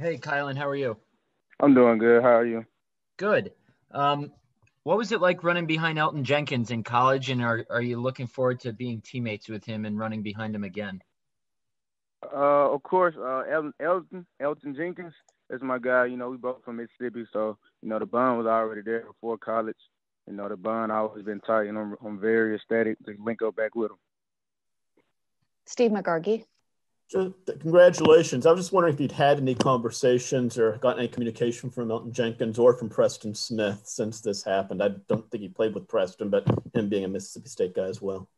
Hey, Kylin, how are you? I'm doing good. How are you? Good. What was it like running behind Elgton Jenkins in college, and are you looking forward to being teammates with him and running behind him again? Of course, Elgton Jenkins is my guy. You know, we both from Mississippi, so, you know, the bond was already there before college. You know, the bond always been tight, and I'm very ecstatic to link up back with him. Steve McGargy. Congratulations. I was just wondering if you'd had any conversations or gotten any communication from Elgton Jenkins or from Preston Smith since this happened. I don't think he played with Preston, but him being a Mississippi State guy as well.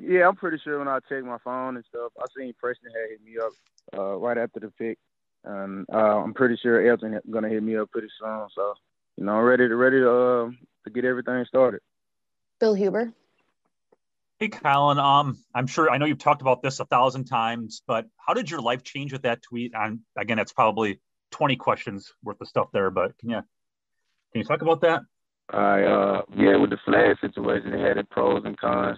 Yeah, I'm pretty sure when I checked my phone and stuff, I seen Preston had hit me up right after the pick. I'm pretty sure Elgton is going to hit me up pretty soon. So, you know, I'm ready to get everything started. Bill Huber. Hey, Kylin, I know you've talked about this 1,000 times, but how did your life change with that tweet? Again, it's probably 20 questions worth of stuff there, but can you talk about that? Yeah, with the flag situation, it had its pros and cons.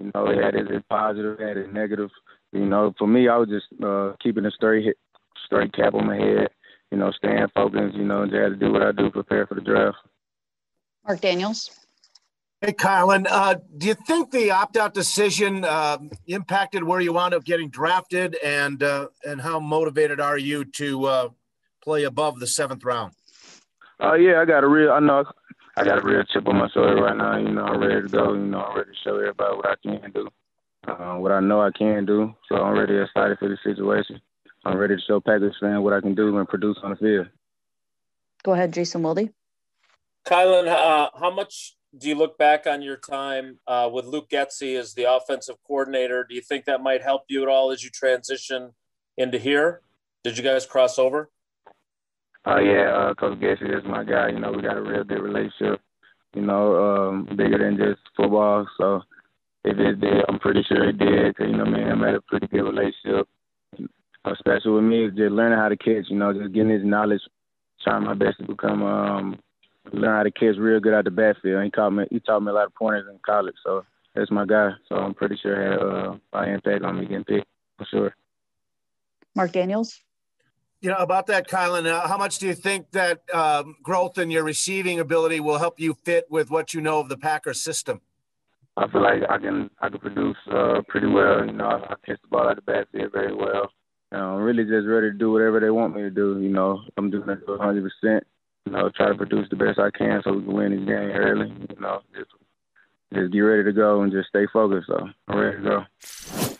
You know, it had its positive, it had its negative. You know, for me, I was just keeping a straight cap on my head, you know, staying focused, you know, and just had to do what I do, prepare for the draft. Mark Daniels. Hey, Kylin, do you think the opt-out decision impacted where you wound up getting drafted, and how motivated are you to play above the 7th round? Yeah, I got a real chip on my shoulder right now. You know, I'm ready to go. You know, I'm ready to show everybody what I can do, what I know I can do. So I'm really excited for this situation. I'm ready to show Packers fans what I can do and produce on the field. Go ahead, Jason Wilty. Kylin, how much do you look back on your time with Luke Getsy as the offensive coordinator? Do you think that might help you at all as you transition into here? Did you guys cross over? Yeah, Coach Getsy is my guy. You know, we got a real good relationship, you know, bigger than just football. So if it did, I'm pretty sure it did. You know, man, I had a pretty good relationship. Especially with me, is just learning how to catch, you know, just getting his knowledge, trying my best to become learn how to catch real good out the backfield. He taught me a lot of pointers in college, so that's my guy. So I'm pretty sure it had an impact on me getting picked, for sure. Mark Daniels? You know, about that, Kylin, how much do you think that growth in your receiving ability will help you fit with what you know of the Packers system? I feel like I can produce pretty well. You know, I catch the ball out the backfield very well. I'm really just ready to do whatever they want me to do. You know, I'm doing it 100%. You know, try to produce the best I can so we can win this game early. You know, just get ready to go and just stay focused. So I'm ready to go.